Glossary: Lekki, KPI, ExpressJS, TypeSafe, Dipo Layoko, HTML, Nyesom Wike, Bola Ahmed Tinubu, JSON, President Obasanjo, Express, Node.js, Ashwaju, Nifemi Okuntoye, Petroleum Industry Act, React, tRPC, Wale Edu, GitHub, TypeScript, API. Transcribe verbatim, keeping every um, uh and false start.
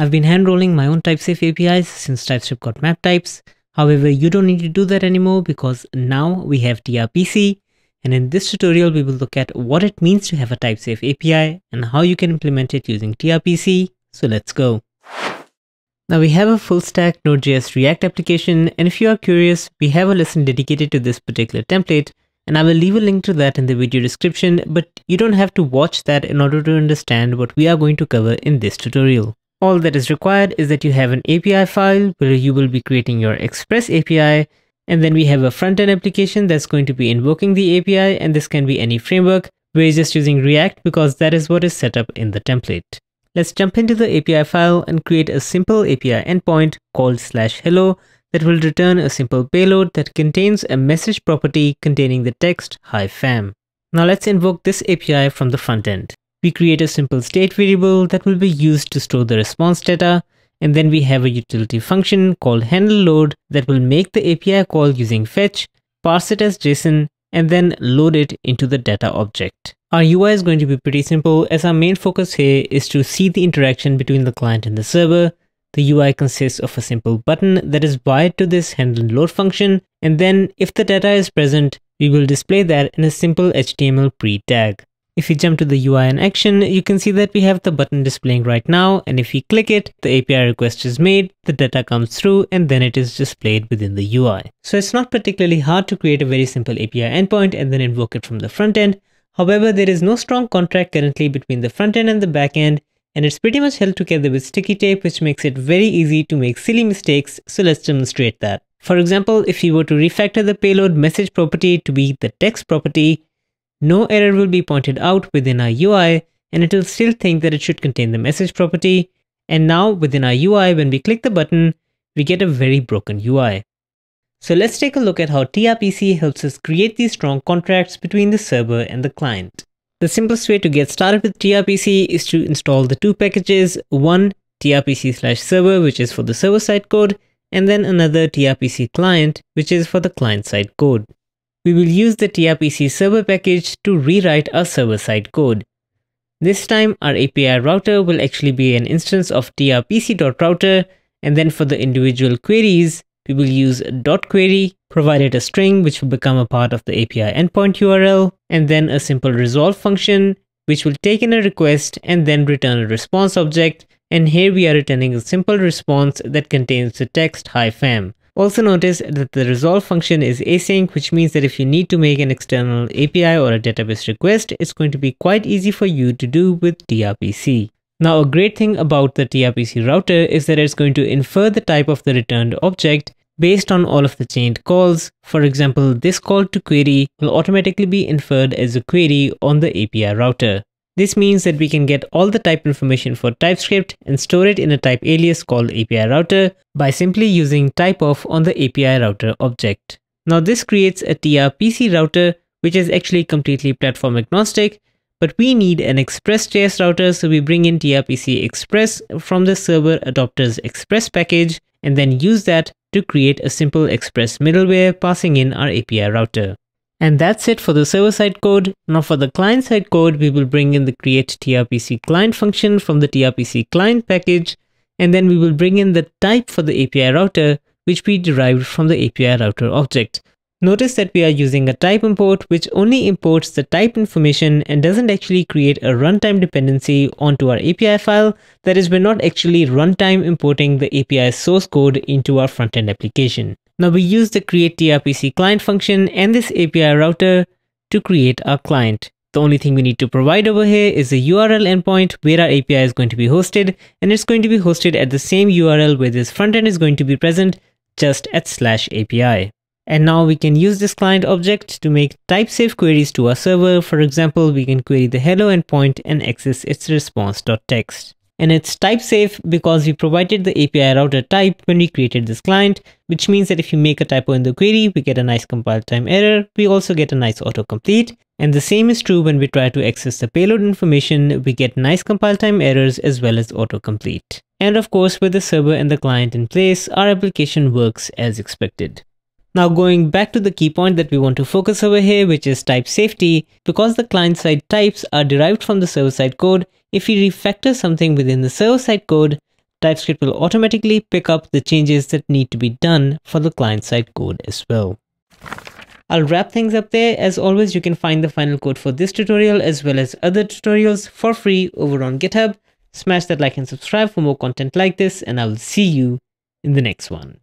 I've been hand rolling my own TypeSafe A P Is since TypeScript got map types. However, you don't need to do that anymore because now we have tRPC. And in this tutorial, we will look at what it means to have a TypeSafe A P I and how you can implement it using tRPC. So let's go. Now we have a full stack Node.js React application. And if you are curious, we have a lesson dedicated to this particular template. And I will leave a link to that in the video description, but you don't have to watch that in order to understand what we are going to cover in this tutorial. All that is required is that you have an A P I file where you will be creating your Express A P I. And then we have a front-end application that's going to be invoking the A P I, and this can be any framework. We're just using React because that is what is set up in the template. Let's jump into the A P I file and create a simple A P I endpoint called slash hello that will return a simple payload that contains a message property containing the text hi fam. Now let's invoke this A P I from the front end. We create a simple state variable that will be used to store the response data. And then we have a utility function called handleLoad that will make the A P I call using fetch, parse it as JSON, and then load it into the data object. Our U I is going to be pretty simple as our main focus here is to see the interaction between the client and the server. The U I consists of a simple button that is wired to this handleLoad function. And then if the data is present, we will display that in a simple H T M L pre-tag. If we jump to the U I in action, you can see that we have the button displaying right now, and if we click it, the A P I request is made, the data comes through, and then it is displayed within the U I. So it's not particularly hard to create a very simple A P I endpoint and then invoke it from the front end. However, there is no strong contract currently between the front end and the back end, and it's pretty much held together with sticky tape, which makes it very easy to make silly mistakes. So let's demonstrate that. For example, if we were to refactor the payload message property to be the text property, no error will be pointed out within our U I, and it will still think that it should contain the message property. And now within our U I, when we click the button, we get a very broken U I. So let's take a look at how tRPC helps us create these strong contracts between the server and the client. The simplest way to get started with tRPC is to install the two packages, one tRPC slash server, which is for the server side code, and then another tRPC client, which is for the client side code. We will use the tRPC server package to rewrite our server-side code. This time our A P I router will actually be an instance of tRPC.router, and then for the individual queries, we will use .query, provided a string which will become a part of the A P I endpoint U R L, and then a simple resolve function which will take in a request and then return a response object, and here we are returning a simple response that contains the text hi fam. Also notice that the resolve function is async, which means that if you need to make an external A P I or a database request, it's going to be quite easy for you to do with tRPC. Now a great thing about the tRPC router is that it's going to infer the type of the returned object based on all of the chained calls. For example, this call to query will automatically be inferred as a query on the A P I router. This means that we can get all the type information for TypeScript and store it in a type alias called A P I router by simply using typeof on the A P I router object. Now this creates a tRPC router, which is actually completely platform agnostic, but we need an Express.js router. So we bring in tRPC Express from the server adopters Express package, and then use that to create a simple Express middleware passing in our A P I router. And that's it for the server-side code. Now for the client-side code, we will bring in the create tRPC client function from the tRPC client package, and then we will bring in the type for the A P I router, which we derived from the A P I router object. Notice that we are using a type import, which only imports the type information and doesn't actually create a runtime dependency onto our A P I file. That is, we're not actually runtime importing the A P I source code into our front-end application. Now we use the create tRPC client function and this A P I router to create our client. The only thing we need to provide over here is a U R L endpoint where our A P I is going to be hosted, and it's going to be hosted at the same U R L where this frontend is going to be present, just at slash A P I. And now we can use this client object to make TypeSafe queries to our server. For example, we can query the hello endpoint and access its response.text. And it's TypeSafe because we provided the A P I router type when we created this client, which means that if you make a typo in the query, we get a nice compile time error. We also get a nice autocomplete. And the same is true when we try to access the payload information, we get nice compile time errors as well as autocomplete. And of course, with the server and the client in place, our application works as expected. Now going back to the key point that we want to focus over here, which is type safety, because the client-side types are derived from the server-side code, if we refactor something within the server-side code, TypeScript will automatically pick up the changes that need to be done for the client-side code as well. I'll wrap things up there. As always, you can find the final code for this tutorial as well as other tutorials for free over on GitHub. Smash that like and subscribe for more content like this, and I will see you in the next one.